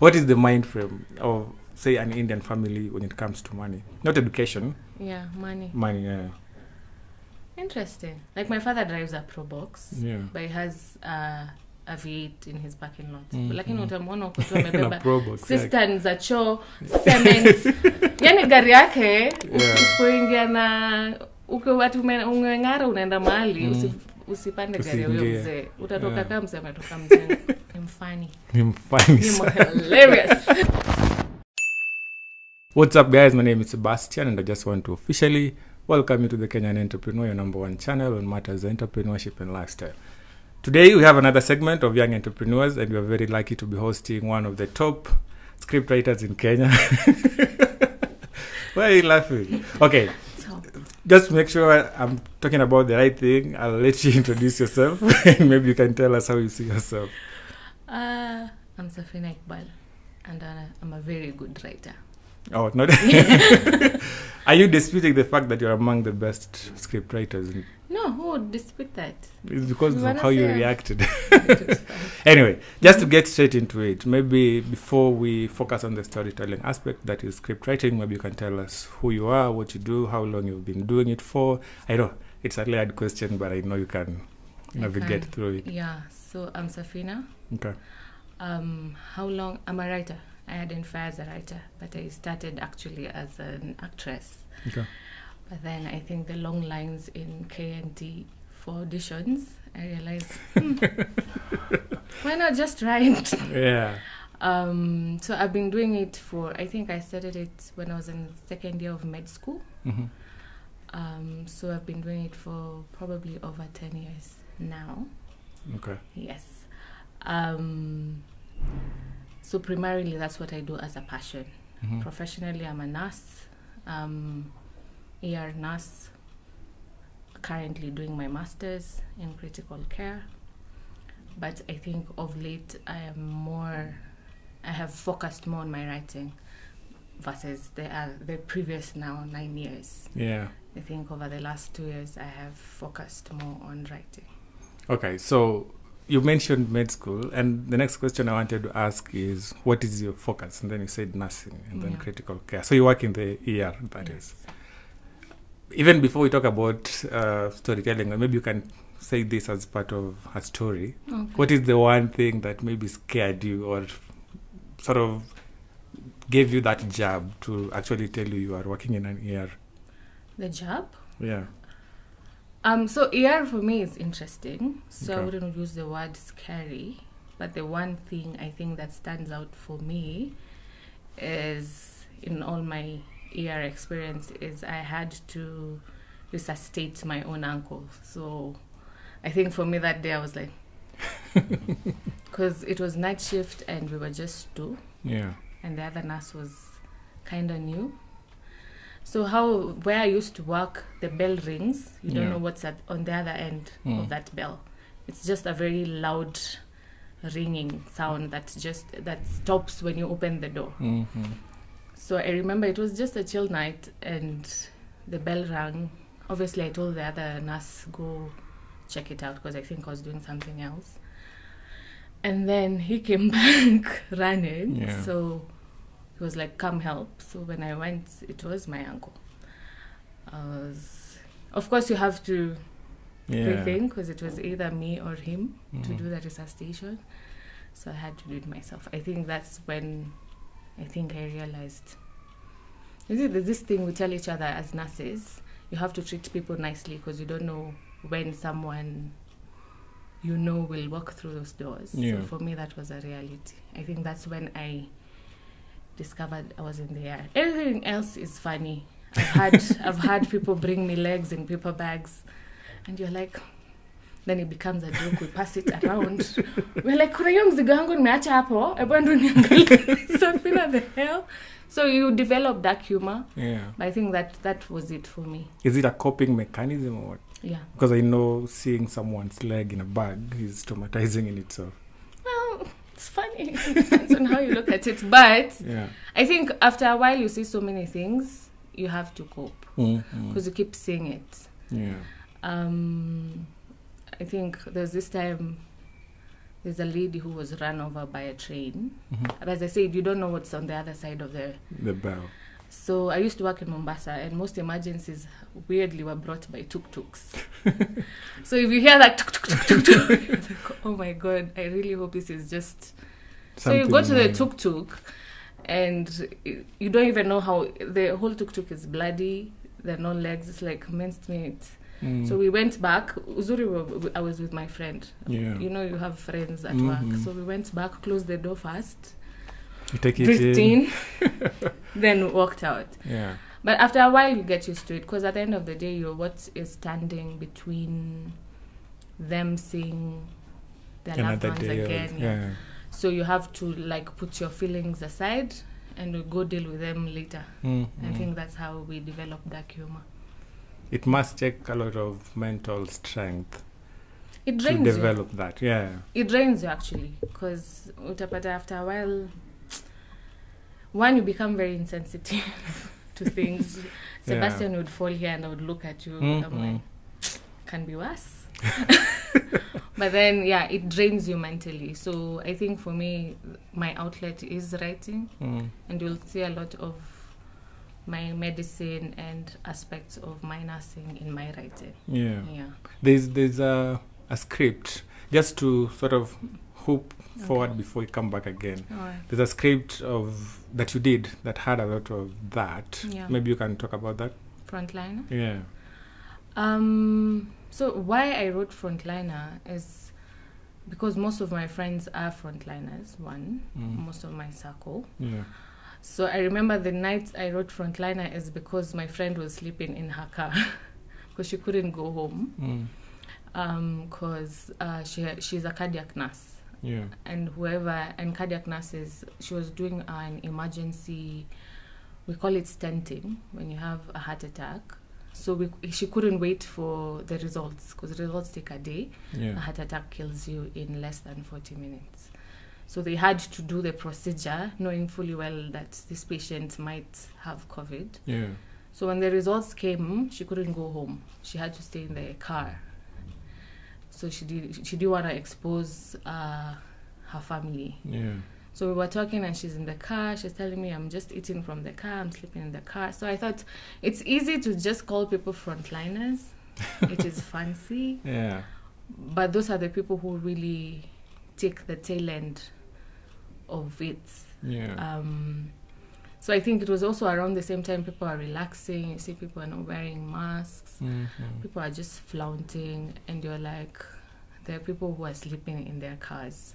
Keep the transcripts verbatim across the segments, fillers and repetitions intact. What is the mind frame of, say, an Indian family when it comes to money? Not education. Yeah, money. Money, yeah. Interesting. Like, my father drives a Pro Box, yeah. But he has uh, a V eight in his parking lot. Mm-hmm. But like, you know, utamwona ukutoa mebeba cistern za choo, cement. Yani gari yake usipoingia na uko watu ungengara unaenda mahali usi usipande gari yao mzee. Utatoka kama mzee ametoka mjengo. I'm funny. I'm funny. I'm hilarious. What's up, guys? My name is Sebastian and I just want to officially welcome you to The Kenyan Entrepreneur, your number one channel on matters of entrepreneurship and lifestyle. Today we have another segment of young entrepreneurs and we are very lucky to be hosting one of the top script writers in Kenya. Why are you laughing? Okay, just make sure I'm talking about the right thing. I'll let you introduce yourself and maybe you can tell us how you see yourself. Uh, I'm Safina Iqbal and uh, I'm a very good writer. Oh, not Are you disputing the fact that you're among the best script writers? No, who would dispute that? It's because of how you reacted. Anyway, just to get straight into it, maybe before we focus on the storytelling aspect that is script writing, maybe you can tell us who you are, what you do, how long you've been doing it for. I know it's a layered question, but I know you can navigate through it. Yeah, so I'm Safina. Okay. Um, how long? I'm a writer. I identify as a writer, but I started actually as an actress. Okay. But then I think the long lines in K N T for auditions, I realized, hmm, why not just write? Yeah. Um, so I've been doing it for, I think I started it when I was in second year of med school. Mm-hmm. Um, so I've been doing it for probably over ten years now. Okay. Yes. Um, So primarily, that's what I do as a passion. Mm-hmm. Professionally, I'm a nurse, um, E R nurse, currently doing my master's in critical care. But I think of late, I am more, I have focused more on my writing versus the, uh, the previous now nine years. Yeah. I think over the last two years, I have focused more on writing. Okay, so you mentioned med school, and the next question I wanted to ask is, what is your focus? And then you said nursing, and yeah. then critical care. So you work in the E R, that yes. is. Even before we talk about uh, storytelling, maybe you can say this as part of a story. Okay. What is the one thing that maybe scared you or sort of gave you that job to actually tell you you are working in an E R? The job? Yeah. Um, so E R for me is interesting, so okay. I wouldn't use the word scary, but the one thing I think that stands out for me is, in all my E R experience, is I had to resuscitate my own uncle. So I think for me that day I was like, because it was night shift and we were just two, yeah, and the other nurse was kind of new. So how, where I used to work, the bell rings. You don't yeah. know what's at, on the other end mm. of that bell. It's just a very loud ringing sound that just, that stops when you open the door. Mm-hmm. So I remember it was just a chill night and the bell rang. Obviously I told the other nurse, go check it out, because I think I was doing something else. And then he came back running. Yeah. So he was like, come help. So when I went, it was my uncle. I was, of course, you have to yeah. rethink, because it was either me or him mm-hmm. to do the resuscitation. So I had to do it myself. I think that's when I think I realized, you see, there's this thing we tell each other as nurses, you have to treat people nicely because you don't know when someone you know will walk through those doors. Yeah. So for me, that was a reality. I think that's when I discovered I was in the air. Everything else is funny. I've had I've had people bring me legs in paper bags, and you're like, then it becomes a joke. We pass it around. We're like, something of the hell. So you develop that humor. Yeah. But I think that that was it for me. Is it a coping mechanism or what? Yeah. Because I know seeing someone's leg in a bag is traumatizing in itself. It's funny. It depends on how you look at it. But yeah. I think after a while you see so many things, you have to cope because mm-hmm. you keep seeing it. Yeah. Um, I think there's this time There's a lady who was run over by a train. Mm-hmm. But as I said, you don't know what's on the other side of the... The bow. So I used to work in Mombasa, and most emergencies, weirdly, were brought by tuk-tuks. So if you hear that tuk-tuk-tuk-tuk-tuk, it's like, oh my God, I really hope this is just... Something. So you go to the tuk-tuk, and you don't even know how... The whole tuk-tuk is bloody. There are no legs. It's like minced meat. Mm. So we went back. Uzuri, I was with my friend. Yeah. You know, you have friends at mm-hmm. work. So we went back, closed the door first. You take it in. Then walked out. Yeah. But after a while, you get used to it. Because at the end of the day, you're what is standing between them seeing their Another loved ones again. Yeah. Yeah. So you have to, like, put your feelings aside and go deal with them later. Mm-hmm. I think that's how we develop dark humor. It must take a lot of mental strength it to develop you. that. Yeah, it drains you actually, because after a while, one, you become very insensitive to things. Sebastian yeah. would fall here and I would look at you. Mm-hmm. I'm like, can be worse. But then, yeah, it drains you mentally. So I think for me, my outlet is writing. Mm. And you'll see a lot of my medicine and aspects of my nursing in my writing. Yeah. Yeah. There's, there's a, a script, just to sort of hoop okay. forward before you come back again. Right. There's a script of that you did that had a lot of that. Yeah. Maybe you can talk about that. Frontliner? Yeah. Um... So why I wrote Frontliner is because most of my friends are frontliners, one, mm. most of my circle. Yeah. So I remember the night I wrote Frontliner is because my friend was sleeping in her car because she couldn't go home because mm. um, uh, she, she's a cardiac nurse. Yeah. And whoever, and cardiac nurses, she was doing uh, an emergency, we call it stenting, when you have a heart attack. So we, she couldn't wait for the results because the results take a day. Yeah. A heart attack kills you in less than forty minutes. So they had to do the procedure knowing fully well that this patient might have COVID. Yeah. So when the results came, she couldn't go home. She had to stay in the car. So she, did, she didn't want to expose uh, her family. Yeah. So we were talking and she's in the car. She's telling me, I'm just eating from the car. I'm sleeping in the car. So I thought, it's easy to just call people frontliners. It is fancy. Yeah. But those are the people who really take the tail end of it. Yeah. Um, so I think it was also around the same time people are relaxing. You see people are not wearing masks. Mm-hmm. People are just flaunting. And you're like, there are people who are sleeping in their cars.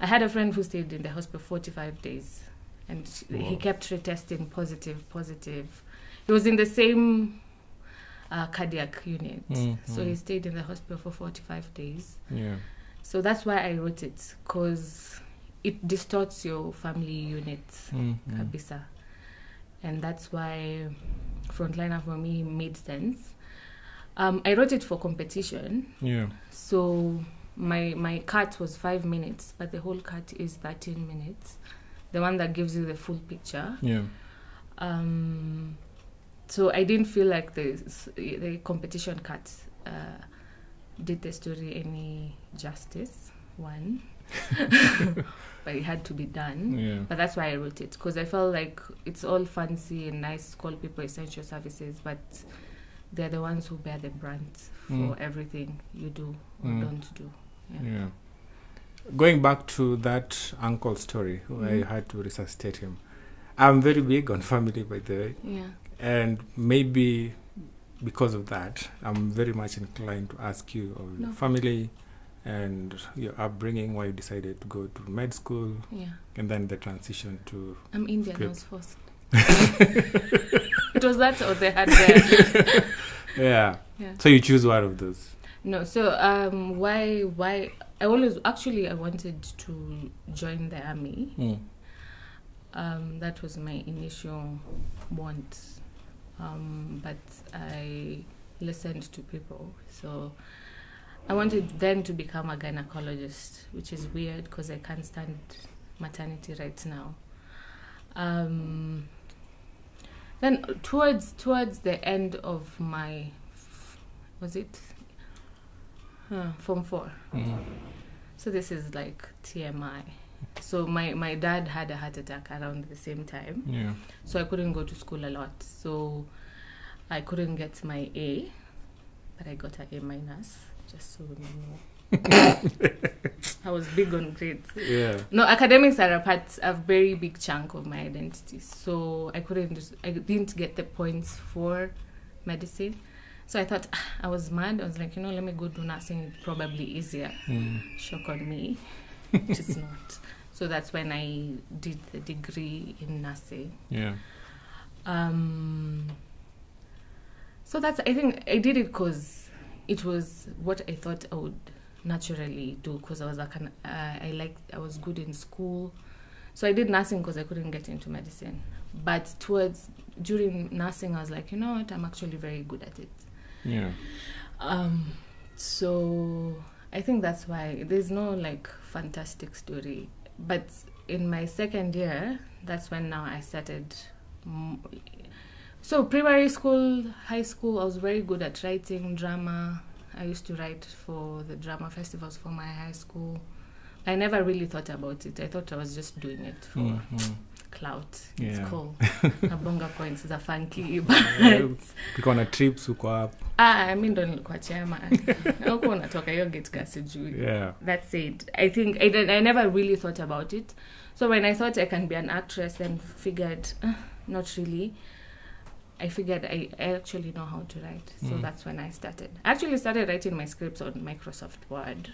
I had a friend who stayed in the hospital forty-five days, and she, he kept retesting positive, positive. He was in the same uh, cardiac unit, mm-hmm. so he stayed in the hospital for forty-five days. Yeah. So that's why I wrote it, because it distorts your family unit, mm-hmm. kabisa. And that's why Frontliner for me made sense. Um, I wrote it for competition. Yeah. So... My my cut was five minutes, but the whole cut is thirteen minutes. The one that gives you the full picture. Yeah. Um. So I didn't feel like the the competition cut uh, did the story any justice. One, but it had to be done. Yeah. But that's why I wrote it, because I felt like it's all fancy and nice. Call people essential services, but they're the ones who bear the brunt for mm. everything you do or mm. don't do. Yeah. Yeah. Going back to that uncle story, who mm. I had to resuscitate him. I'm very big on family, by the way. Yeah. And maybe because of that, I'm very much inclined to ask you of no. your family and your upbringing, why you decided to go to med school. Yeah. And then the transition to... I'm Indian, I was forced. It was that or they had their... yeah. yeah. So you choose one of those. No, so um, why, why... I always... Actually, I wanted to join the army. Mm. Um, that was my initial want. Um, but I listened to people. So I wanted then to become a gynecologist, which is weird because I can't stand maternity right now. Um... Then towards towards the end of my, was it, huh, form four. Mm-hmm. So this is like T M I. So my, my dad had a heart attack around the same time. Yeah. So I couldn't go to school a lot. So I couldn't get my A, but I got an A minus, just so you know. I was big on grades. Yeah. No, academics are a part, a very big chunk of my identity. So I couldn't, just, I didn't get the points for medicine. So I thought, ah, I was mad. I was like, you know, let me go do nursing. It's probably easier. Mm. Shock on me. Which is not. So that's when I did the degree in nursing. Yeah. Um. So that's, I think I did it because it was what I thought I would naturally do, because I was like, uh, I liked, I was good in school. So I did nursing because I couldn't get into medicine. But towards, during nursing, I was like, you know what, I'm actually very good at it. Yeah. Um. So I think that's why there's no like fantastic story. But in my second year, that's when now I started. M so primary school, high school, I was very good at writing drama. I used to write for the drama festivals for my high school. I never really thought about it. I thought I was just doing it for mm-hmm. clout. Yeah. It's cool. Nabonga coins are funky, but because on trips uko up. Ah, I mean don't kwa chema. Uko unatoka hiyo gate kasi juu. Yeah. That's it. I think I I never really thought about it. So when I thought I can be an actress, then figured uh, not really. I figured I, I actually know how to write. So mm. that's when I started. I actually started writing my scripts on Microsoft Word.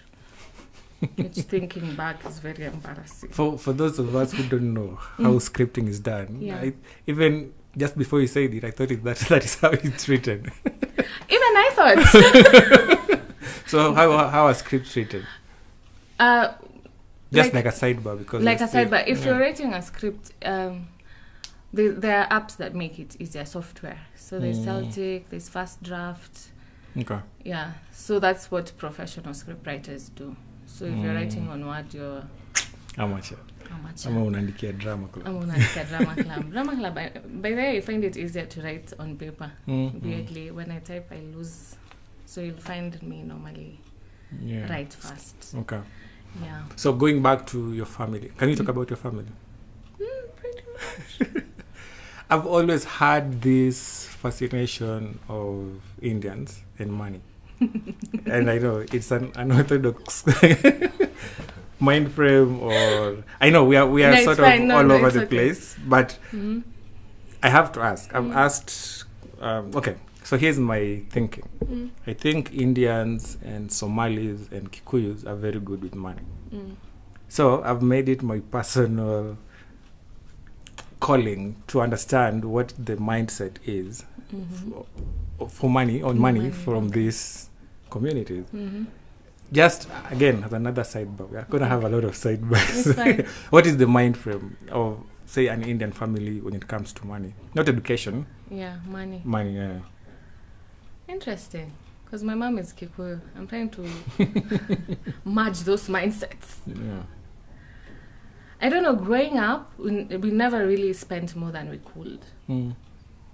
Which, thinking back, is very embarrassing. For for those of us who don't know how mm. scripting is done, yeah. I, even just before you said it, I thought it, that that is how it's written. Even I thought. So how how are scripts written? Uh, just like, like a sidebar, because like a sidebar. If yeah. you're writing a script, um, there, there are apps that make it easier, software. So there's mm. Celtic, there's Fast Draft. Okay. Yeah. So that's what professional script writers do. So if mm. you're writing on Word, you're... Amateur. Amateur. I'm unandikia drama club. I'm unandikia drama club. Drama club, I, by the way, I find it easier to write on paper. Mm. Weirdly, when I type, I lose. So you'll find me normally yeah. write fast. Okay. Yeah. So going back to your family, can you talk mm. about your family? Mm, pretty much. I've always had this fascination of Indians and money. And I know it's an unorthodox mind frame, or I know we are we are no, sort of no, all no, over the okay. place, but mm-hmm. I have to ask. I've mm. asked. Um, okay, so here's my thinking. Mm. I think Indians and Somalis and Kikuyus are very good with money. Mm. So I've made it my personal calling to understand what the mindset is mm-hmm. for, for money on money, money from these communities. Mm-hmm. Just again, as another sidebar, we're gonna have a lot of sidebars. What is the mind frame of, say, an Indian family when it comes to money? Not education. Yeah, money. Money. Yeah. Interesting, because my mom is Kikuyu. I'm trying to merge those mindsets. Yeah. I don't know. Growing up, we, we never really spent more than we could. Mm.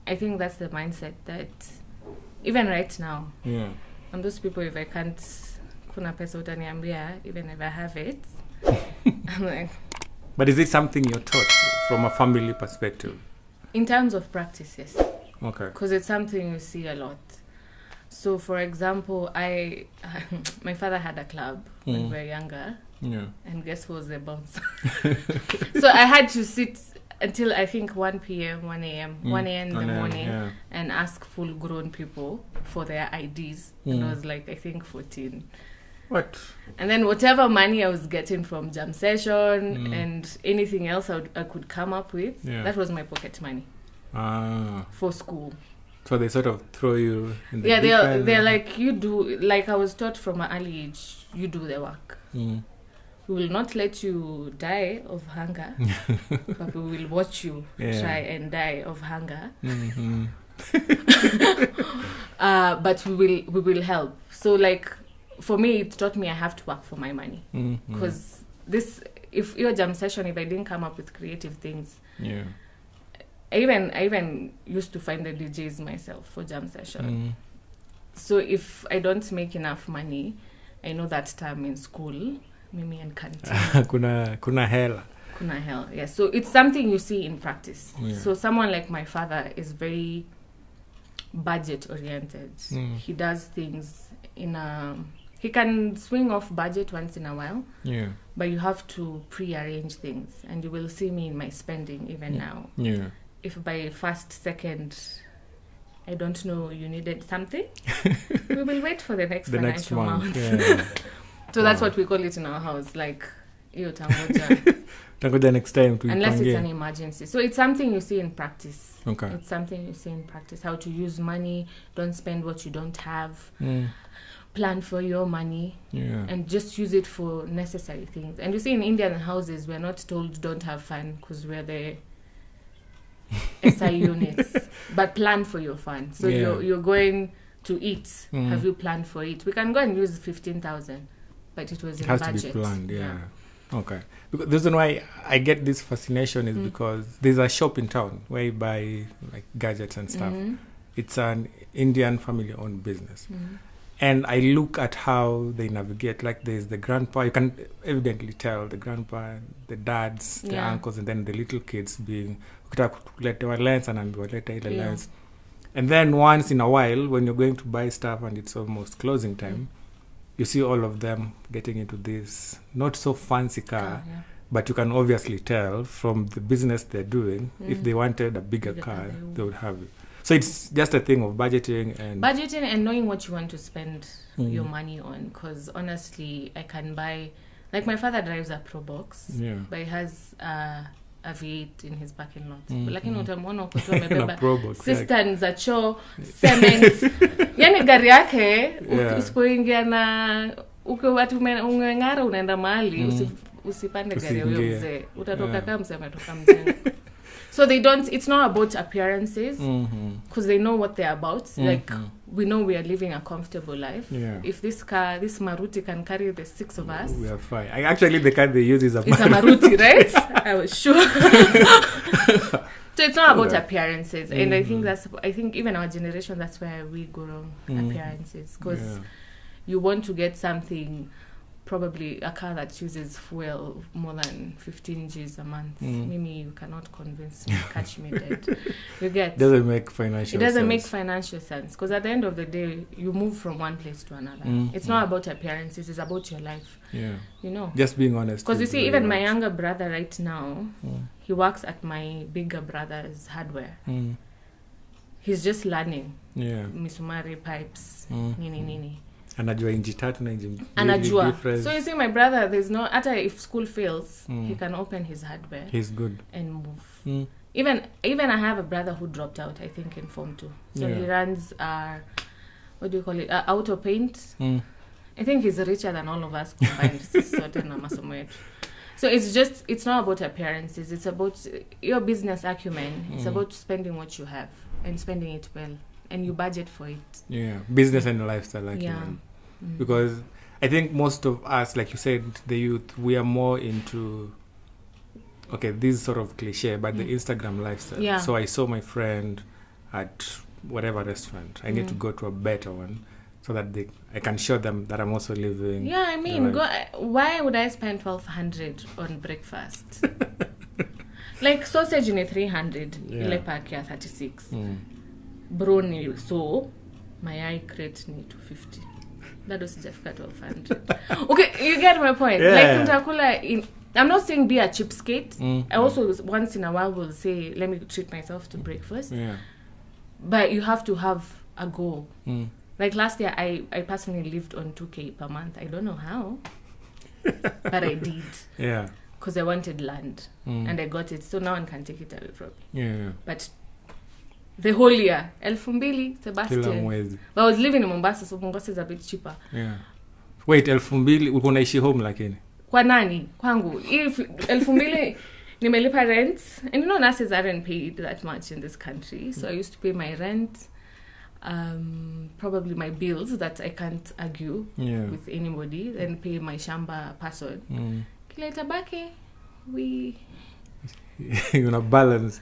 I think that's the mindset that, even right now. Yeah. And those people, if I can't, kuna pesa utaniambia, even if I have it, I'm like. But is it something you're taught from a family perspective? In terms of practices. Okay. Because it's something you see a lot. So, for example, I, uh, my father had a club mm. when we were younger. Yeah. And guess who was the bouncer? So I had to sit until I think one p m, one a m, mm. one a m in the morning, yeah. and ask full-grown people for their I Ds. Mm. And I was like, I think fourteen. What? And then whatever money I was getting from jam session mm. and anything else I, would, I could come up with, yeah. that was my pocket money ah. for school. So they sort of throw you in the yeah, they're, they're like, you do, like I was taught from an early age, you do the work. Mm. We will not let you die of hunger, but we will watch you yeah. try and die of hunger. Mm-hmm. uh, but we will we will help. So, like, for me, it taught me I have to work for my money. Because mm-hmm. this, if your jam session, if I didn't come up with creative things, yeah. I even I even used to find the D Js myself for jam session. Mm. So if I don't make enough money, I know that time in school. mimi and can't. kuna kuna hell. Kuna hell. Yes. Yeah. So it's something you see in practice. Yeah. So someone like my father is very budget oriented. Mm. He does things in a. He can swing off budget once in a while. Yeah. But you have to pre-arrange things, and you will see me in my spending even yeah. now. Yeah. If by first second, I don't know you needed something, we will wait for the next the financial next month. Yeah. So wow. That's what we call it in our house, like yo tangoja. Tangoja next time. Unless it's an emergency. So it's something you see in practice. Okay. It's something you see in practice. How to use money. Don't spend what you don't have. Mm. Plan for your money, yeah. and just use it for necessary things. And you see, in Indian houses, we're not told don't have fun because we're the S I units, but plan for your fun. So yeah. you're, you're going to eat. Mm. Have you planned for it? We can go and use fifteen thousand, but it was in budget. It has to be planned, yeah. yeah. Okay. Because the reason why I get this fascination is mm. because there's a shop in town where you buy like gadgets and stuff. Mm-hmm. It's an Indian family-owned business. Mm-hmm. And I look at how they navigate. Like there's the grandpa. You can evidently tell the grandpa, the dads, the yeah. uncles, and then the little kids being yeah. And then once in a while, when you're going to buy stuff and it's almost closing time, mm. you see all of them getting into this not so fancy car, oh, yeah. but you can obviously tell from the business they're doing. Mm. If they wanted a bigger, bigger car, than they would have it. So it's just a thing of budgeting and... Budgeting and knowing what you want to spend mm. your money on. Because honestly, I can buy... Like my father drives a Pro Box. Yeah. But he has uh, a V eight in his parking lot. Mm. But mm. utamuona ukotoa Pro Box. Cistern za choo, cement. Yani gari yake, usipoingia na... Uke watu ungengara unaenda mahali, usipande gari ya huyo mzee. Utatoka kama mzee ametoka mjengo. So they don't, it's not about appearances, because mm-hmm. they know what they're about. Mm-hmm. Like, we know we are living a comfortable life. Yeah. If this car, this Maruti can carry the six of us. We are fine. Actually, the car they use is a Maruti. It's a Maruti, right? I was sure. So it's not about yeah. appearances. And mm-hmm. I think that's, I think even our generation, that's where we go wrong, mm-hmm. appearances. Because yeah. you want to get something... Probably a car that uses fuel more than fifteen G's a month. Mm. Mimi, you cannot convince me, catch me dead. You get... It doesn't make financial sense. It doesn't sense. make financial sense. Because at the end of the day, you move from one place to another. Mm. It's mm. not about appearances. It's about your life. Yeah. You know? Just being honest. Because you see, even my younger brother right now, mm. he works at my bigger brother's hardware. Mm. He's just learning. Yeah. Misumari, pipes, mm. nini, nini. Anajua inji tatu na inji Anajua. Difference. So you see, my brother, there's no... Ata if school fails, mm. he can open his hardware. He's good. And move. Mm. Even even I have a brother who dropped out, I think, in form two. So yeah. he runs, uh, what do you call it? Uh, auto paint. Mm. I think he's richer than all of us combined. So it's just, it's not about appearances. It's about your business acumen. It's mm. about spending what you have and spending it well. And you budget for it. Yeah, business and lifestyle, like yeah. you know. Mm. Because I think most of us, like you said, the youth, we are more into, okay, this sort of cliche, but mm. the Instagram lifestyle. Yeah. So I saw my friend at whatever restaurant. I mm. need to go to a better one so that they, I can show them that I'm also living. Yeah, I mean, go, why would I spend twelve hundred on breakfast? Like sausage in a three hundred, yeah. ile pakia thirty-six. Mm. Brownie, so my eye crate need to fifty. That was just cut off. Okay, you get my point. Yeah. Like Ntakula, in, I'm not saying be a cheapskate. Mm. I also mm. once in a while will say, let me treat myself to breakfast. Yeah. But you have to have a goal. Mm. Like last year, I I personally lived on two K per month. I don't know how, but I did. Yeah. Because I wanted land mm. and I got it, so no one can take it away from me. Yeah. But the whole year, Elfumbili, Sebastian. But I was living in Mombasa, so Mombasa is a bit cheaper. Yeah. Wait, Elfumbili, uko naishi home lakini? Kwa nani? Kwangu. If Elfumbili, nimelipa rent. And you know, nurses aren't paid that much in this country. So I used to pay my rent, um, probably my bills that I can't argue yeah. with anybody, then pay my shamba person. Mm. Kila itabaki, we... Una balance.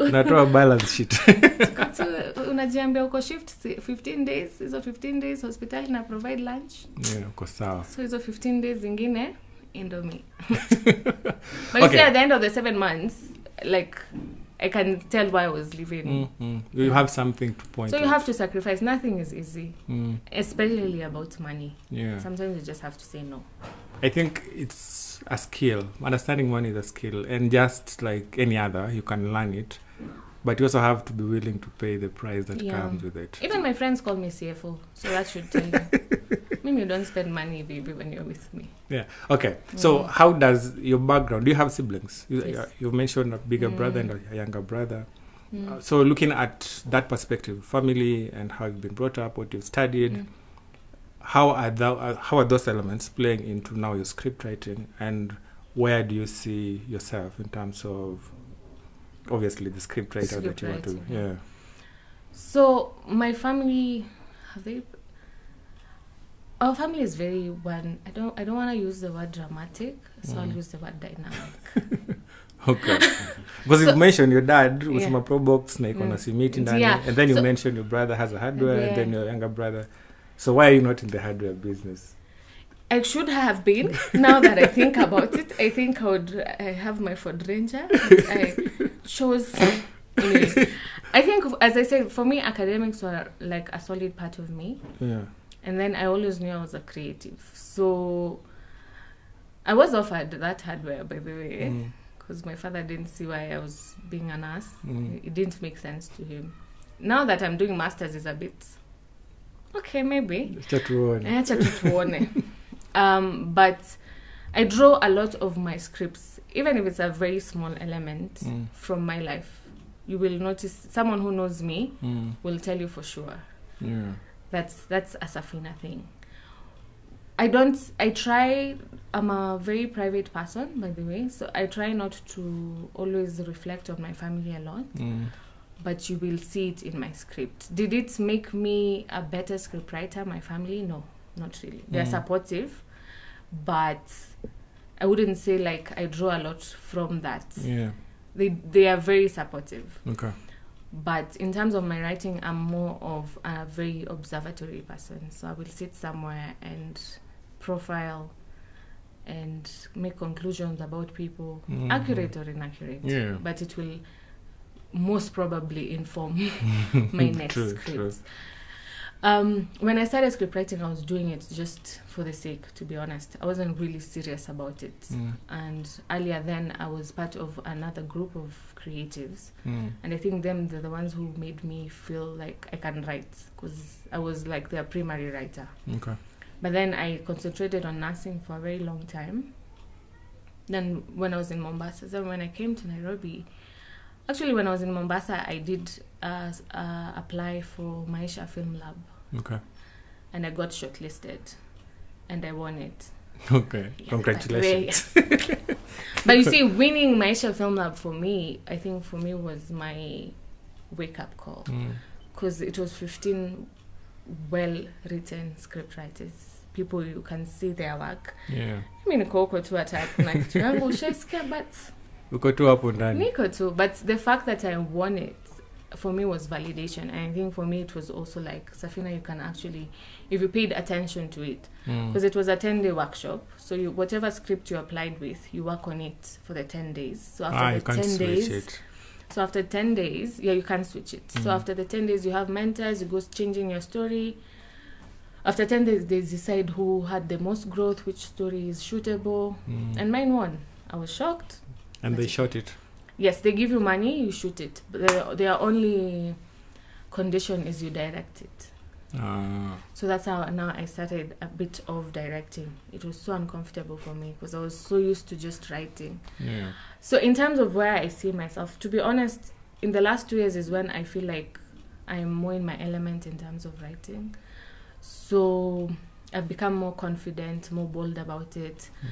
Unatoa balance sheet. Tukatu, unajiambia uko shift fifteen days, hizo fifteen days hospital na provide lunch. Yeah, uko sawa. So hizo fifteen days zingine end of me. But okay. You see, at the end of the seven months, like, I can tell why I was leaving. Mm-hmm. You have something to point. So you out. have to sacrifice. Nothing is easy, mm. especially about money. Yeah. Sometimes you just have to say no. I think it's a skill. Understanding money is a skill, and just like any other, you can learn it. But you also have to be willing to pay the price that yeah. comes with it. Even my friends call me C F O, so that should tell you. Mimi, you don't spend money, baby, when you're with me. Yeah. Okay. Mm. So how does your background, do you have siblings? You, yes. you mentioned a bigger mm. brother and a younger brother. Mm. Uh, so looking at that perspective, family and how you've been brought up, what you've studied, mm. how, are the, uh, how are those elements playing into now your script writing, and where do you see yourself in terms of... obviously the script writer that you want to yeah so my family have they our family is very one i don't i don't want to use the word dramatic, so mm. I'll use the word dynamic. Okay. Because so, you mentioned your dad was yeah. my Pro Box na iko na simiti ndani, and then you so, mentioned your brother has a hardware, yeah. and then your younger brother. So why are you not in the hardware business? I should have been. Now that I think about it, I think I would uh, have my Ford Ranger. I chose. Anyway, I think, as I said, for me, academics were like a solid part of me. Yeah. And then I always knew I was a creative. So I was offered that hardware, by the way, because mm. my father didn't see why I was being an ass. Mm. It didn't make sense to him. Now that I'm doing masters, is a bit okay, maybe. Um, but I draw a lot of my scripts, even if it's a very small element mm. from my life. You will notice, someone who knows me mm. will tell you for sure. Yeah. That's that's a Safina thing. I don't, I try, I'm a very private person, by the way, so I try not to always reflect on my family a lot, mm. but you will see it in my script. Did it make me a better scriptwriter, my family? No. Not really. They're mm. supportive, but I wouldn't say like I draw a lot from that. Yeah, they they are very supportive. Okay, but in terms of my writing, I'm more of a very observatory person. So I will sit somewhere and profile and make conclusions about people, mm. accurate or inaccurate. Yeah, but it will most probably inform my next true, script. True. Um, when I started scriptwriting, I was doing it just for the sake, to be honest. I wasn't really serious about it. Mm. And earlier then, I was part of another group of creatives. Mm. And I think them, they're the ones who made me feel like I can write, because I was like their primary writer. Okay. But then I concentrated on nursing for a very long time. Then when I was in Mombasa, then when I came to Nairobi, actually, when I was in Mombasa, I did uh, uh, apply for Maisha Film Lab. Okay. And I got shortlisted, and I won it. Okay, yeah, congratulations. Way, yes. But you see, winning Maisha Film Lab for me, I think for me was my wake-up call, because mm. it was fifteen well-written scriptwriters. People, you can see their work. Yeah. I mean, Coco to attack, like Triangle Shakespeare, but. Niko tu hapo ndani. Niko tu, but the fact that I won it, for me, was validation. And I think for me, it was also like, Safina, you can actually, if you paid attention to it, because mm. it was a ten-day workshop, so you, whatever script you applied with, you work on it for the ten days. So after ah, the you can't ten days, switch it. So after ten days, yeah, you can switch it. Mm. So after the ten days, you have mentors, you go changing your story. After ten days, they decide who had the most growth, which story is shootable, mm. and mine won. I was shocked. And but they shot it. Yes, they give you money, you shoot it. But their only condition is you direct it. Ah. So that's how now I started a bit of directing. It was so uncomfortable for me because I was so used to just writing. Yeah. So in terms of where I see myself, to be honest, in the last two years is when I feel like I'm more in my element in terms of writing. So I've become more confident, more bold about it. Mm.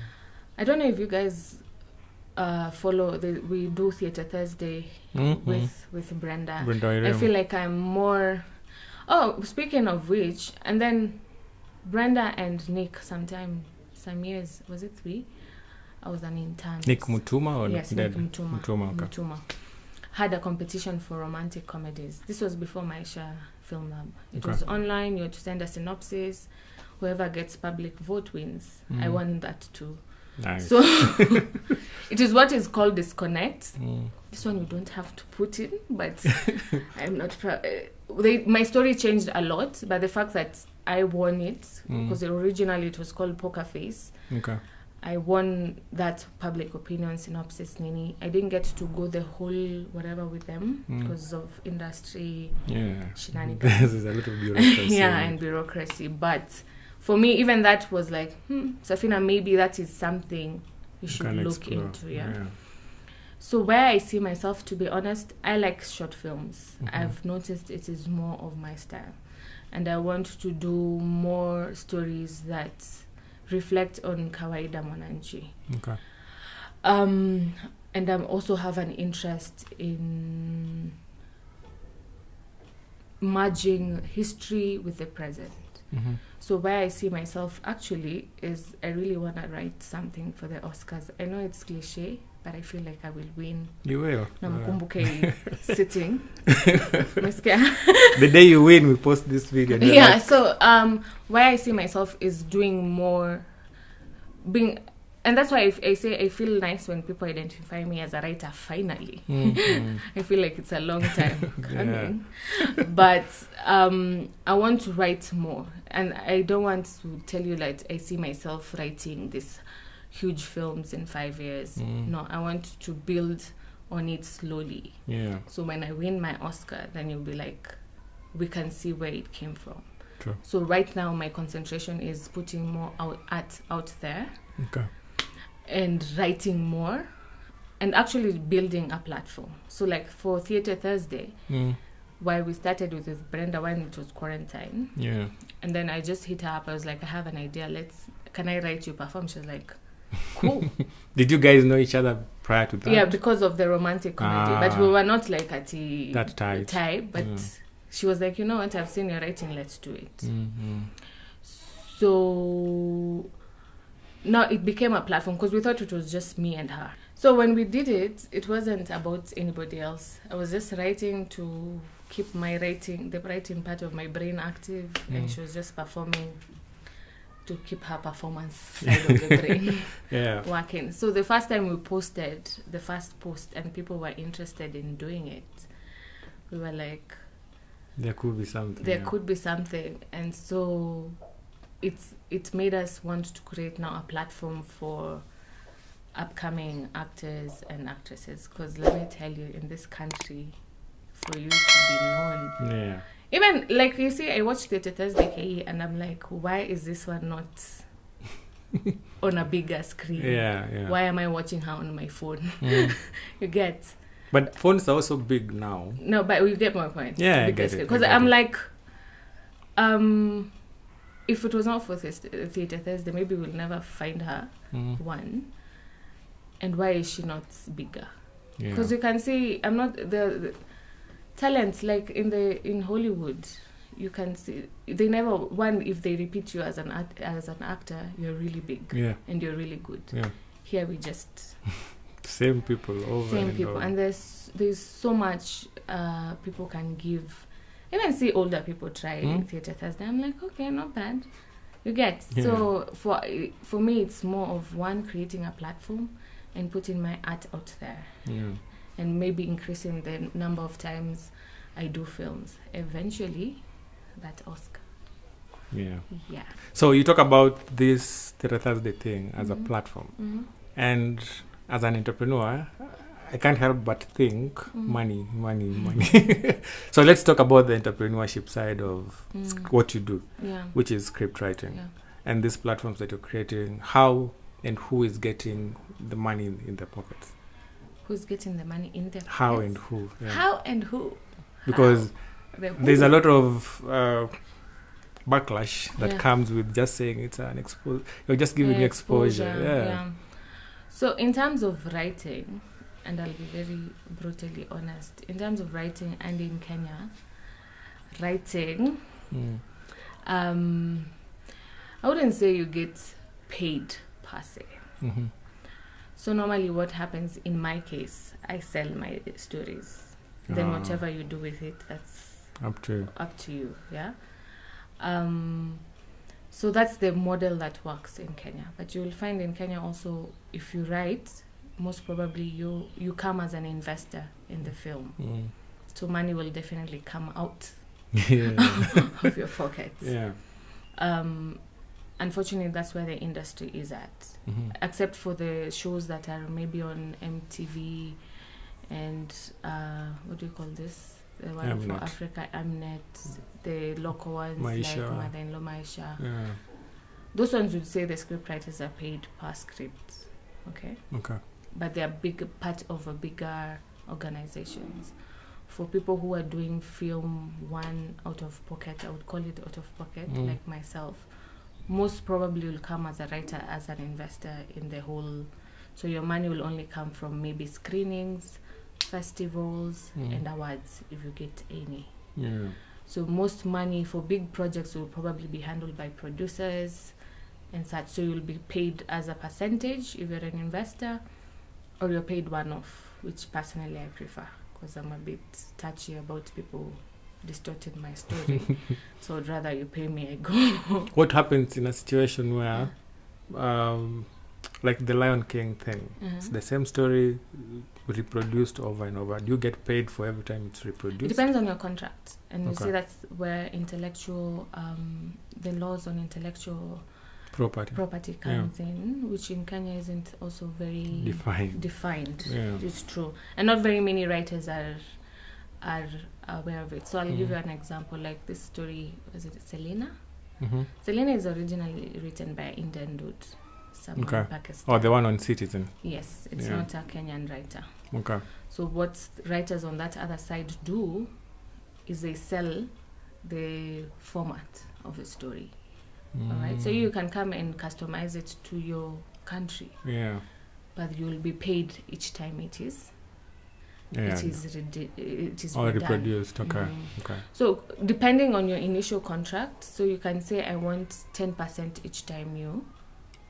I don't know if you guys... Uh, follow the, we do Theatre Thursday mm-hmm. with with Brenda. Brenda Wairimu. I feel like I'm more. Oh, speaking of which, and then Brenda and Nick. Sometime some years was it three? I was an intern. Nick Mutuma or yes, Nick Mutuma. Mutuma, okay. Mutuma had a competition for romantic comedies. This was before Maisha Film Lab. It okay. was online. You had to send a synopsis. Whoever gets public vote wins. Mm. I won that too. Nice. So it is what is called disconnect. Mm. This one you don't have to put in, but I'm not proud. They, my story changed a lot, but the fact that I won it, because mm. originally it was called Poker Face. Okay. I won that public opinion synopsis nini. I didn't get to go the whole whatever with them mm. because of industry yeah. shenanigans. This is a lot of bureaucracy. Yeah, and bureaucracy. But for me, even that was like, hmm, Safina, maybe that is something you should you look explore. into. Yeah. yeah. So where I see myself, to be honest, I like short films. Mm-hmm. I've noticed it is more of my style. And I want to do more stories that reflect on kawaida mwananchi. Okay. Um, and I also have an interest in merging history with the present. Mm-hmm. So where I see myself actually is I really want to write something for the Oscars. I know it's cliche, but I feel like I will win. You will. No, yeah. sitting. The day you win, we post this video. Yeah, like, so um, where I see myself is doing more, being, and that's why I, I say I feel nice when people identify me as a writer, finally. Mm-hmm. I feel like it's a long time coming. Yeah. But um, I want to write more. And I don't want to tell you that I see myself writing this huge films in five years. Mm. No, I want to build on it slowly. Yeah. So when I win my Oscar, then you'll be like, we can see where it came from. True. So right now, my concentration is putting more out, art out there. Okay. And writing more. And actually building a platform. So like for Theatre Thursday, mm. why we started with, with Brenda when it was quarantine. Yeah. And then I just hit her up. I was like, I have an idea. Let's, can I write you perform? She was like, cool. Did you guys know each other prior to that? Yeah, because of the romantic comedy, ah, but we were not like at the that type. type but yeah. She was like, you know what, I've seen your writing, let's do it. Mm-hmm. So now it became a platform because we thought it was just me and her. So when we did it, it wasn't about anybody else. I was just writing to keep my writing, the writing part of my brain active, mm. and she was just performing to keep her performance side of the brain yeah. working. So the first time we posted, the first post, and people were interested in doing it, we were like, there could be something. There yeah. could be something. And so it's it made us want to create now a platform for upcoming actors and actresses. Because let me tell you, in this country, for you to be known... Yeah. Even, like, you see, I watched Theatre Thursday and I'm like, why is this one not on a bigger screen? Yeah, yeah. Why am I watching her on my phone? Mm. You get? But phones are also big now. No, but we get my point. Yeah, I get it. Because I'm it. like, um, if it was not for Theatre Thursday, maybe we'll never find her, mm. one. And why is she not bigger? Because yeah. you can see, I'm not... the. the talents like in the in Hollywood, you can see they never one if they repeat you as an act, as an actor, you're really big, yeah, and you're really good. Yeah. Here we just same people over same and people, over. And there's there's so much uh, people can give. Even see older people try hmm? Theatre Thursday. I'm like, okay, not bad. You get yeah. so for for me, it's more of one creating a platform and putting my art out there. Yeah. And maybe increasing the number of times I do films. Eventually, that Oscar. Yeah. Yeah. So you talk about this Theatre Thursday thing as mm-hmm. a platform. Mm-hmm. And as an entrepreneur, I can't help but think mm-hmm. money, money, money. So let's talk about the entrepreneurship side of mm. what you do, yeah. which is script writing. Yeah. And these platforms that you're creating, how and who is getting the money in, in their pockets? Who's getting the money in there? How and who? Yeah. How and who? Because the who? There's a lot of uh, backlash that yeah. comes with just saying it's an exposure. You're just giving yeah, exposure. exposure. Yeah. yeah. So in terms of writing, and I'll be very brutally honest, in terms of writing and in Kenya, writing, mm. um, I wouldn't say you get paid per se. Mm-hmm. So normally what happens in my case, I sell my stories. Ah. Then whatever you do with it, that's up to up to you. Yeah. Um, So that's the model that works in Kenya. But you will find in Kenya also, if you write, most probably you you come as an investor in the film. Mm. So money will definitely come out yeah. of your pockets. Yeah. Um, unfortunately, that's where the industry is at. Mm-hmm. Except for the shows that are maybe on M T V and uh, what do you call this? The one Amnet. For Africa, Amnet, the local ones Maisha. Like Mother-in-Law Maisha. Yeah. Those ones would say the script writers are paid per script, okay? Okay. But they are big part of a bigger organizations. For people who are doing film one out of pocket, I would call it out of pocket, mm. like myself, most probably will come as a writer, as an investor in the whole. So your money will only come from maybe screenings, festivals mm. and awards, if you get any. Yeah. So most money for big projects will probably be handled by producers and such. So you'll be paid as a percentage if you're an investor, or you're paid one-off, which personally I prefer because I'm a bit touchy about people distorted my story. So I'd rather you pay me, I go. What happens in a situation where, yeah. um, like the Lion King thing, uh-huh. it's the same story reproduced over and over. Do you get paid for every time it's reproduced? It depends on your contract, and okay. you see that's where intellectual, um, the laws on intellectual property property comes yeah. in, which in Kenya isn't also very defined. Defined, yeah. It's true, and not very many writers are are aware of it. So I'll mm. give you an example. Like this story, was it Selena? Mm-hmm. Selena is originally written by an Indian dude. Okay. Pakistan. Oh, the one on Citizen. Yes, it's yeah. not a Kenyan writer. Okay. So what writers on that other side do is they sell the format of the story. Mm. All right. So you can come and customize it to your country. Yeah. But you'll be paid each time it is. Yeah. It is it is all reproduced. Okay. Mm. Okay. So depending on your initial contract, so you can say I want ten percent each time you.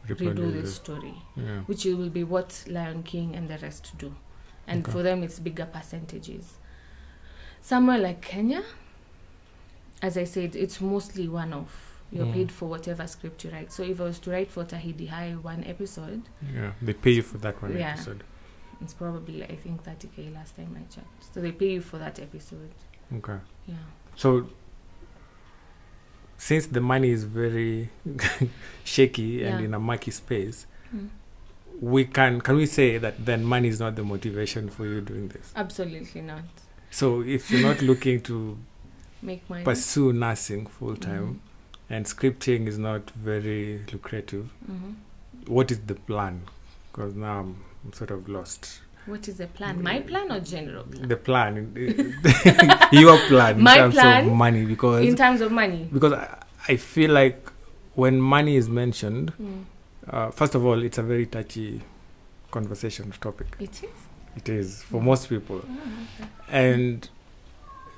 Redo this story, yeah. which will be what Lion King and the rest do, and okay. for them it's bigger percentages. Somewhere like Kenya, as I said, it's mostly one-off. You're mm. paid for whatever script you write. So if I was to write for Tahidi High one episode, yeah, they pay you for that one yeah, episode. It's probably I think thirty K last time I checked. So they pay you for that episode. Okay. Yeah. So. Since the money is very shaky and yeah. in a murky space, mm. we can can we say that then money is not the motivation for you doing this? Absolutely not. So if you're not looking to make money, pursue nursing full time, mm-hmm. and scripting is not very lucrative, mm-hmm. what is the plan? Because now I'm, I'm sort of lost. What is the plan? My plan or general plan? The plan. Your plan in My terms plan of money. Because in terms of money? Because I, I feel like when money is mentioned, mm. uh, first of all, it's a very touchy conversation topic. It is? It is, for most people. Oh, okay. And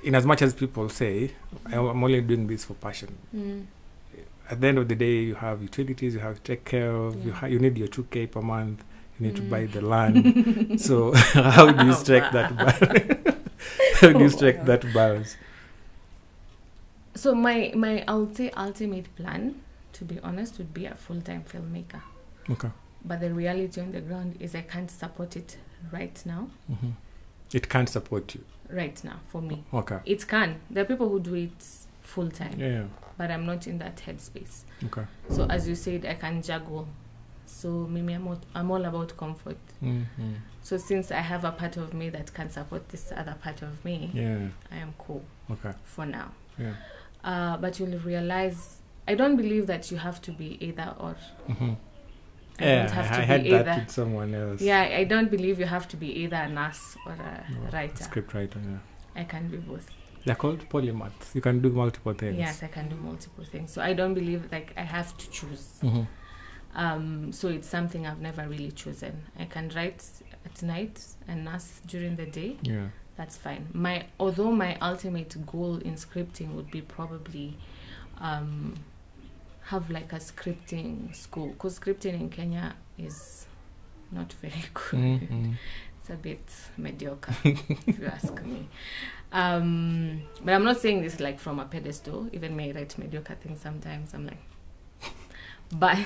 in as much as people say, I'm only doing this for passion. Mm. At the end of the day, you have utilities, you have to take care of, yeah. you, ha you need your two K per month. Need mm. to buy the land. So how do you strike that balance? How do you strike that balance? So my my ulti ultimate plan, to be honest, would be a full time filmmaker. Okay. But the reality on the ground is I can't support it right now. Mm-hmm. It can't support you right now for me. Okay. It can. There are people who do it full time. Yeah. But I'm not in that headspace. Okay. So as you said, I can juggle. So Mimi, I'm all, I'm all about comfort. Mm-hmm. So since I have a part of me that can support this other part of me, yeah. I am cool okay. for now. Yeah. Uh, but you'll realize, I don't believe that you have to be either or. Mm-hmm. I yeah, don't have to I be had either. That with someone else. Yeah, I don't believe you have to be either a nurse or a no, writer. A script writer, yeah. I can be both. They're called polymaths. You can do multiple things. Yes, I can do multiple things. So I don't believe like I have to choose. Mm-hmm. Um, so it's something I've never really chosen. I can write at night and nurse during the day. Yeah, that's fine. My although my ultimate goal in scripting would be probably um, have like a scripting school, because scripting in Kenya is not very good. Mm-hmm. It's a bit mediocre, if you ask me. Um, but I'm not saying this like from a pedestal. Even when I write mediocre things, sometimes I'm like. But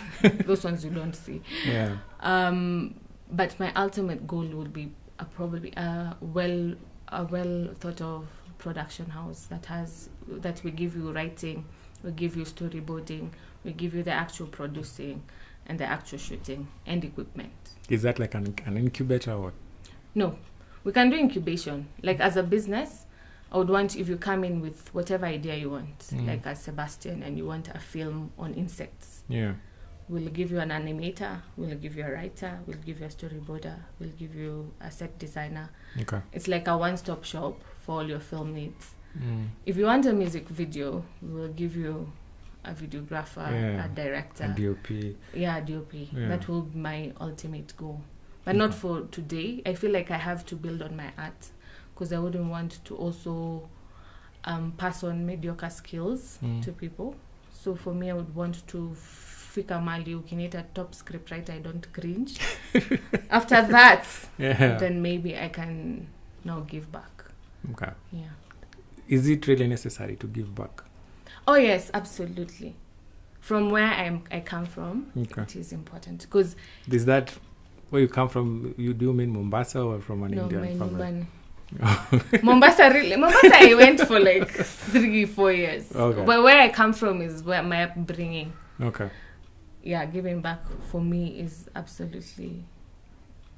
those ones you don't see. Yeah. Um, but my ultimate goal would be a probably a well a well thought of production house that has that we give you writing, we give you storyboarding, we give you the actual producing and the actual shooting and equipment. Is that like an, an incubator or what? No, we can do incubation. Like as a business, I would want if you come in with whatever idea you want, mm. like as Sebastian, and you want a film on insects. Yeah, we'll give you an animator, we'll give you a writer, we'll give you a storyboarder, we'll give you a set designer. Okay, it's like a one-stop shop for all your film needs. Mm. If you want a music video, we'll give you a videographer, yeah, a director, a D O P. Yeah, a D O P. Yeah. That will be my ultimate goal. But not for today. I feel like I have to build on my art because I wouldn't want to also um, pass on mediocre skills mm. to people. So for me, I would want to fika mali ukineta top script writer, I don't cringe. After that, yeah. then maybe I can now give back. Okay. Yeah. Is it really necessary to give back? Oh yes, absolutely. From where I'm, I come from, okay. it is important because. Is that where you come from? You do you mean Mombasa or from an no, Indian family? Mombasa really. Mombasa, I went for like three, four years. Okay. But where I come from is where my upbringing. Okay. Yeah, giving back for me is absolutely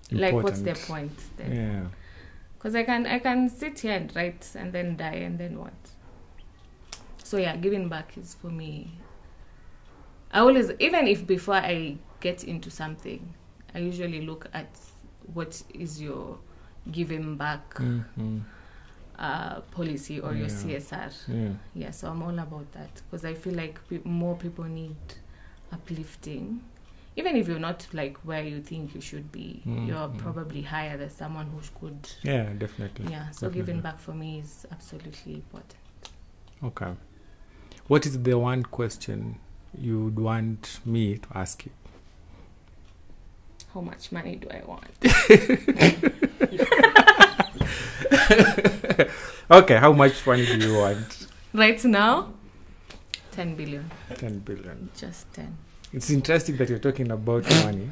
important. Like, what's the point then? Yeah. Because I can, I can sit here and write and then die and then what? So yeah, giving back is for me. I always, even if before I get into something, I usually look at what is your giving back mm-hmm. uh, policy or yeah. your C S R. Yeah. yeah, so I'm all about that because I feel like pe more people need uplifting. Even if you're not like where you think you should be, mm-hmm. you're probably higher than someone who could. Yeah, definitely. Yeah, so definitely. Giving back for me is absolutely important. Okay. What is the one question you would want me to ask you? How much money do I want? Okay, how much money do you want? Right now, ten billion. ten billion. Just ten. It's interesting that you're talking about money.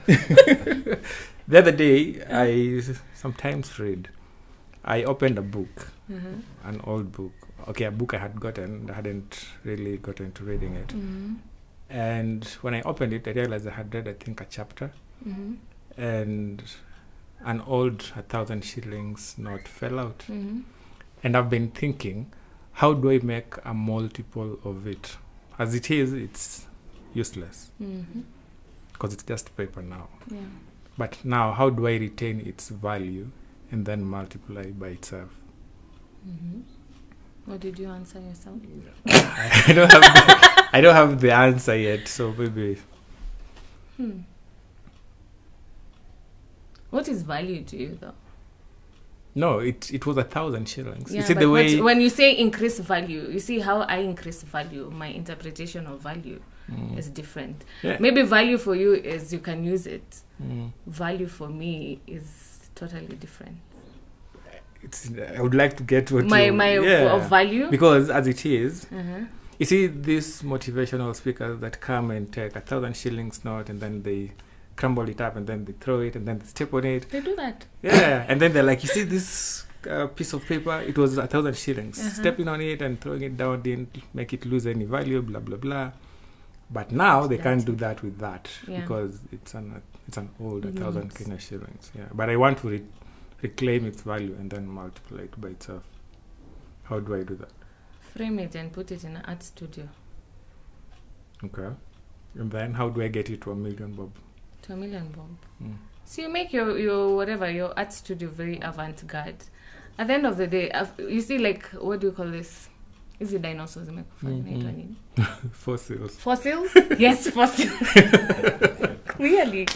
The other day, I sometimes read, I opened a book, mm-hmm. an old book. Okay, a book I had gotten, I hadn't really gotten to reading it. Mm-hmm. And when I opened it, I realized I had read, I think, a chapter. Mm-hmm. And an old a thousand shillings note fell out. Mm-hmm. And I've been thinking, how do I make a multiple of it? As it is, it's useless. Mm-hmm. Because it's just paper now. Yeah. But now, how do I retain its value and then multiply by itself? Mm-hmm. What did you answer yourself? I don't have the, I don't have the answer yet, so maybe. Hmm. What is value to you though? No, it it was a thousand shillings. Yeah, you see the way when you say increase value, you see how I increase value. My interpretation of value mm. is different. Yeah. Maybe value for you is you can use it. Mm. Value for me is totally different. It's, I would like to get what my, you, my yeah. of value, because as it is, uh-huh. you see these motivational speakers that come and take a thousand shillings note and then they crumble it up and then they throw it and then they step on it. They do that. Yeah, and then they're like, you see this uh, piece of paper? It was a thousand shillings. Uh-huh. Stepping on it and throwing it down didn't make it lose any value. Blah blah blah. But now they can't do that with that yeah. because it's an it's an old a thousand Kenya shillings. Yeah, but I want to read. Reclaim its value and then multiply it by itself. How do I do that? Frame it and put it in an art studio. Okay. And then how do I get it to a million bob? To a million bob. Mm. So you make your, your whatever, your art studio very avant-garde. At the end of the day, you see like, what do you call this? Is it dinosaurs? Mm-hmm. Fossils. Fossils? Yes, fossils. Clearly.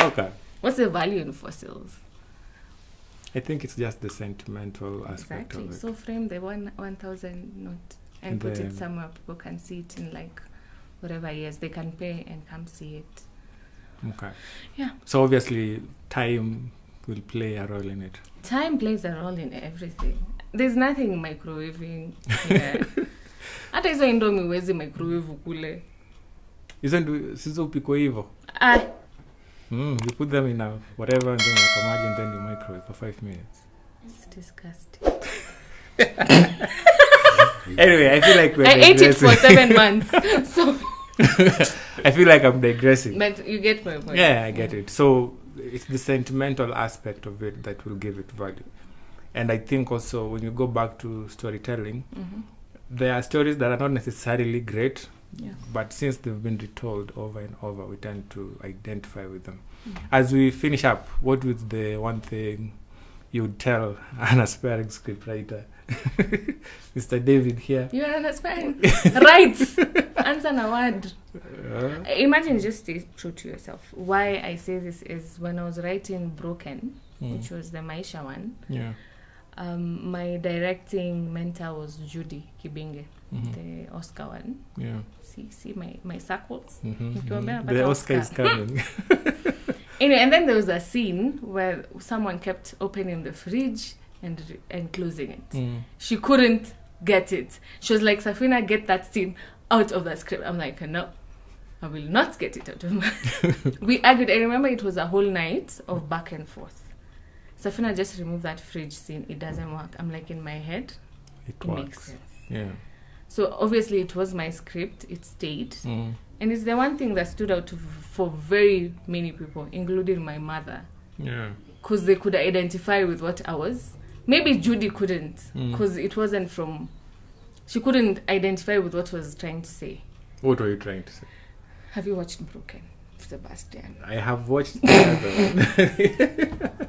Okay. What's the value in fossils? I think it's just the sentimental aspect exactly. of it. So frame the one one thousand note and, and put it somewhere people can see it in like whatever years they can pay and come see it. Okay. Yeah. So obviously time will play a role in it. Time plays a role in everything. There's nothing microwaving here. Hata hizo ndo miwezi microwave kule. Isn't sizo piko hivyo? Ah. Mm, you put them in a whatever and then like a and then you microwave for five minutes. It's disgusting. Anyway, I feel like we're I digressing. Ate it for seven months. So I feel like I'm digressing. But you get my point. Yeah, I get it. So it's the sentimental aspect of it that will give it value. And I think also when you go back to storytelling, mm-hmm. there are stories that are not necessarily great, yeah. but since they've been retold over and over, we tend to identify with them. Mm-hmm. As we finish up, what was the one thing you would tell an aspiring scriptwriter? Mister David here. You are an aspiring. Right. Answer na word. Uh, Imagine just stay true to yourself. Why I say this is when I was writing Broken, mm. which was the Maisha one, yeah. Um, my directing mentor was Judy Kibinge, mm-hmm. the Oscar one. Yeah. See, see my, my circles. Mm-hmm, mm-hmm. The Oscar, Oscar is coming. Anyway, and then there was a scene where someone kept opening the fridge and and closing it. Mm. She couldn't get it. She was like, Safina, get that scene out of the script. I'm like, no, I will not get it out of my... We argued. I remember it was a whole night of back and forth. Safina, just remove that fridge scene. It doesn't work. I'm like, in my head, it, it makes sense. Yeah. So obviously it was my script. It stayed. Mm. And it's the one thing that stood out for very many people, including my mother. Yeah. Because they could identify with what I was. Maybe Judy couldn't, because mm. it wasn't from... She couldn't identify with what I was trying to say. What were you trying to say? Have you watched Broken, Sebastian? I have watched the other one.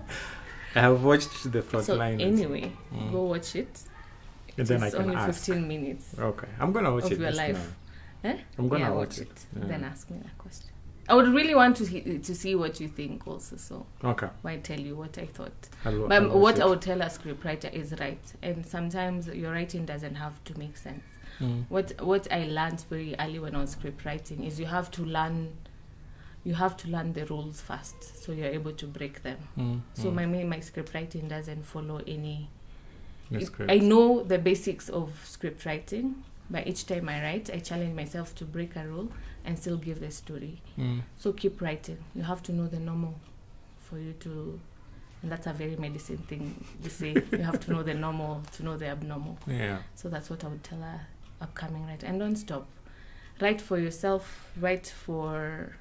I have watched the Frontliner. So anyway, mm. go watch it. It and then I can only ask. fifteen minutes. Okay, I'm going to watch it. Of your life. Eh? I'm going to yeah, watch it. it. Yeah. Then ask me that question. I would really want to he to see what you think also. So okay. Why tell you what I thought? I'll, but I'll what I would tell a scriptwriter is right. And sometimes your writing doesn't have to make sense. Mm. What what I learned very early when I was scriptwriting is you have to learn. You have to learn the rules first, so you're able to break them. Mm, so mm. my my script writing doesn't follow any. It, I know the basics of script writing, but each time I write, I challenge myself to break a rule and still give the story. Mm. So keep writing. You have to know the normal, for you to, and that's a very medicine thing. You say you have to know the normal to know the abnormal. Yeah. So that's what I would tell a upcoming writer. And don't stop. Write for yourself. Write for.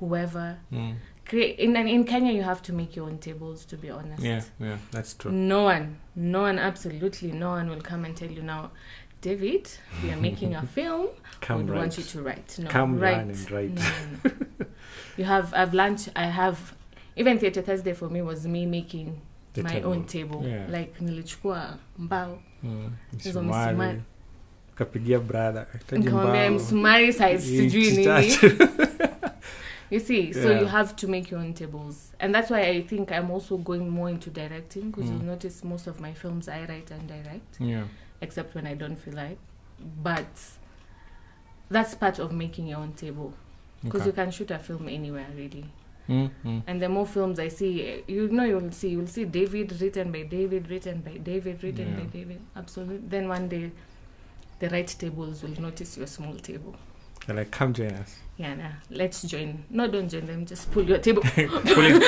Whoever mm. create in in Kenya, you have to make your own tables. To be honest, yeah, yeah, that's true. No one, no one, absolutely no one will come and tell you now, David, we are making a film. Come we right. want you to write. No, come write. And write. No, no, no. You have. I've learned. I have. Even Theatre Thursday for me was me making the my table. own table. Yeah. Like nilichukua mbao. Msumari. Kapigia brother. Nikamwambia msumari size sijui nini. You see, yeah. So you have to make your own tables. And that's why I think I'm also going more into directing, because mm. you'll notice most of my films I write and direct, yeah. except when I don't feel like. But that's part of making your own table, because okay. you can shoot a film anywhere, really. Mm, mm. And the more films I see, you know you'll see, you'll see David, written by David, written by David, written yeah. by David. Absolutely. Then one day, the right tables will notice your small table. They're like, come join us. Yeah, nah, let's join. No, don't join them. Just pull your table. Pull it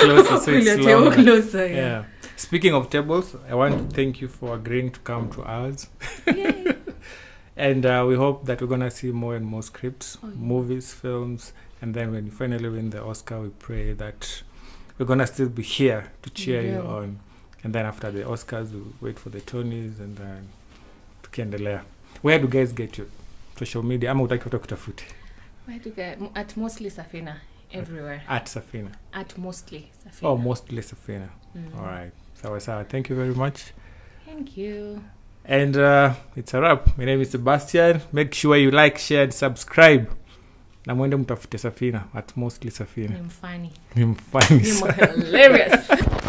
closer. So pull it's your table closer. Yeah. yeah. Speaking of tables, I want to thank you for agreeing to come to ours. Yay. And uh, we hope that we're going to see more and more scripts, oh, yeah. movies, films. And then when you finally win the Oscar, we pray that we're going to still be here to cheer yeah. you on. And then after the Oscars, we'll wait for the Tonys and then to Kendelea. Where do guys get you? Social media? I'm like to talk to food. Where do you get? At mostly Safina, everywhere. At Safina. At mostly Safina. Oh, mostly Safina. Mm. All right. So, so, thank you very much. Thank you. And uh, it's a wrap. My name is Sebastian. Make sure you like, share, and subscribe. Na mwende mtafute Safina. At mostly Safina. I'm funny. I'm funny. I'm hilarious.